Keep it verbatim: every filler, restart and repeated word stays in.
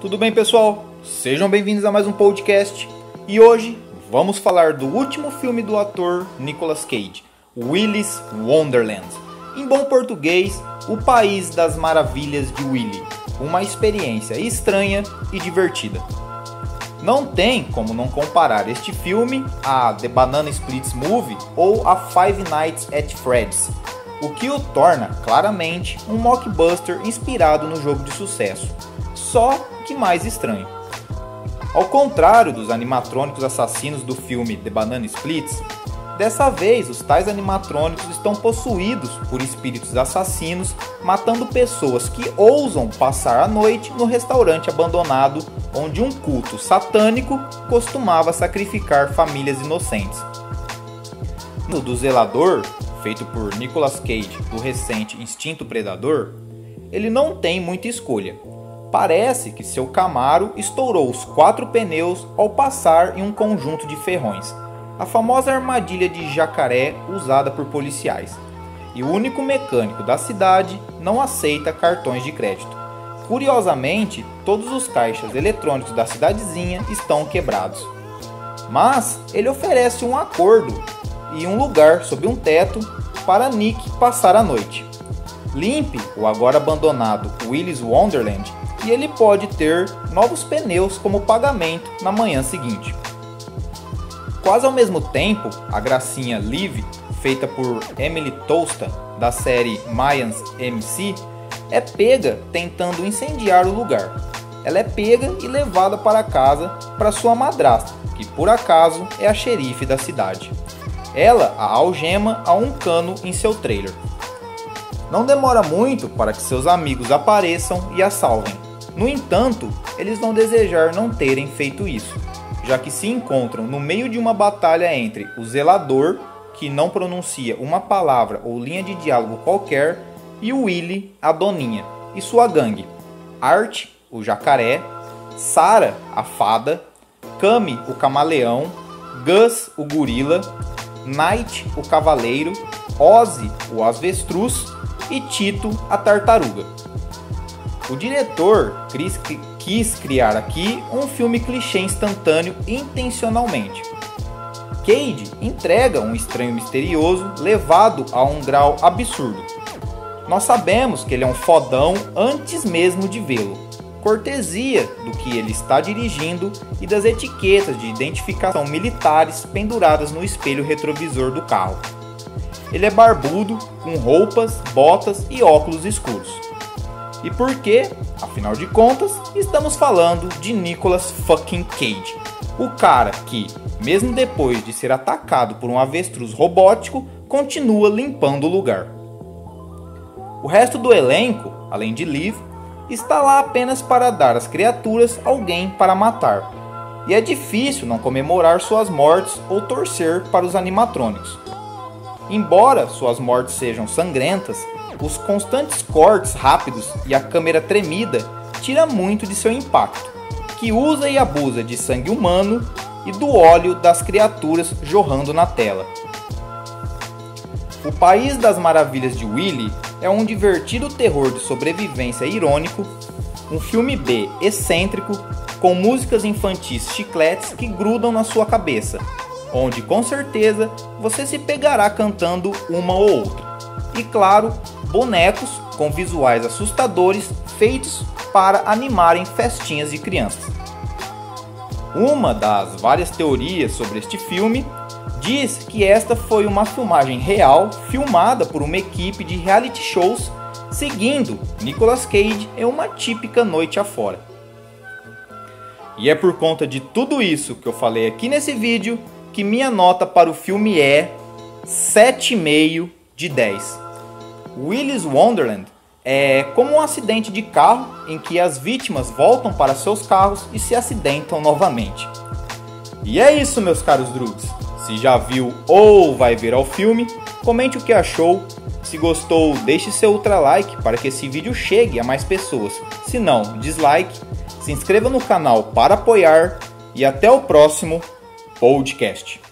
Tudo bem, pessoal? Sejam bem-vindos a mais um podcast. E hoje vamos falar do último filme do ator Nicolas Cage, Willy's Wonderland. Em bom português, O País das Maravilhas de Willy. Uma experiência estranha e divertida. Não tem como não comparar este filme a The Banana Splits Movie ou a Five Nights at Freddy's, o que o torna claramente um mockbuster inspirado no jogo de sucesso. Só que mais estranho. Ao contrário dos animatrônicos assassinos do filme The Banana Splits, dessa vez os tais animatrônicos estão possuídos por espíritos assassinos, matando pessoas que ousam passar a noite no restaurante abandonado onde um culto satânico costumava sacrificar famílias inocentes. No do zelador, feito por Nicolas Cage do recente Instinto Predador, ele não tem muita escolha. Parece que seu Camaro estourou os quatro pneus ao passar em um conjunto de ferrões, a famosa armadilha de jacaré usada por policiais, e o único mecânico da cidade não aceita cartões de crédito. Curiosamente, todos os caixas eletrônicos da cidadezinha estão quebrados. Mas ele oferece um acordo e um lugar sob um teto para Nick passar a noite. Limpe o agora abandonado Willy's Wonderland e ele pode ter novos pneus como pagamento na manhã seguinte. Quase ao mesmo tempo, a gracinha Liv, feita por Emily Tosta, da série Mayans M C, é pega tentando incendiar o lugar. Ela é pega e levada para casa para sua madrasta, que por acaso é a xerife da cidade. Ela a algema a um cano em seu trailer. Não demora muito para que seus amigos apareçam e a salvem. No entanto, eles vão desejar não terem feito isso, já que se encontram no meio de uma batalha entre o zelador, que não pronuncia uma palavra ou linha de diálogo qualquer, e o Willy, a doninha, e sua gangue. Art, o jacaré, Sarah, a fada, Cami, o camaleão, Gus, o gorila, Knight, o cavaleiro, Ozzy, o avestruz, e Tito, a tartaruga. O diretor Chris quis criar aqui um filme clichê instantâneo intencionalmente. Cage entrega um estranho misterioso levado a um grau absurdo. Nós sabemos que ele é um fodão antes mesmo de vê-lo, cortesia do que ele está dirigindo e das etiquetas de identificação militares penduradas no espelho retrovisor do carro. Ele é barbudo, com roupas, botas e óculos escuros. E por que, afinal de contas, estamos falando de Nicolas fucking Cage, o cara que, mesmo depois de ser atacado por um avestruz robótico, continua limpando o lugar. O resto do elenco, além de Liv, está lá apenas para dar às criaturas alguém para matar. E é difícil não comemorar suas mortes ou torcer para os animatrônicos. Embora suas mortes sejam sangrentas, os constantes cortes rápidos e a câmera tremida tiram muito de seu impacto, que usa e abusa de sangue humano e do óleo das criaturas jorrando na tela. O País das Maravilhas de Willy é um divertido terror de sobrevivência irônico, um filme B excêntrico, com músicas infantis chicletes que grudam na sua cabeça, onde com certeza você se pegará cantando uma ou outra. E claro, bonecos com visuais assustadores feitos para animarem festinhas de crianças. Uma das várias teorias sobre este filme diz que esta foi uma filmagem real filmada por uma equipe de reality shows seguindo Nicolas Cage em uma típica noite afora. E é por conta de tudo isso que eu falei aqui nesse vídeo que minha nota para o filme é sete vírgula cinco de dez. Willy's Wonderland é como um acidente de carro em que as vítimas voltam para seus carros e se acidentam novamente. E é isso, meus caros drugs. Se já viu ou vai ver ao filme, comente o que achou. Se gostou, deixe seu ultra like para que esse vídeo chegue a mais pessoas. Se não, dislike. Se inscreva no canal para apoiar e até o próximo podcast.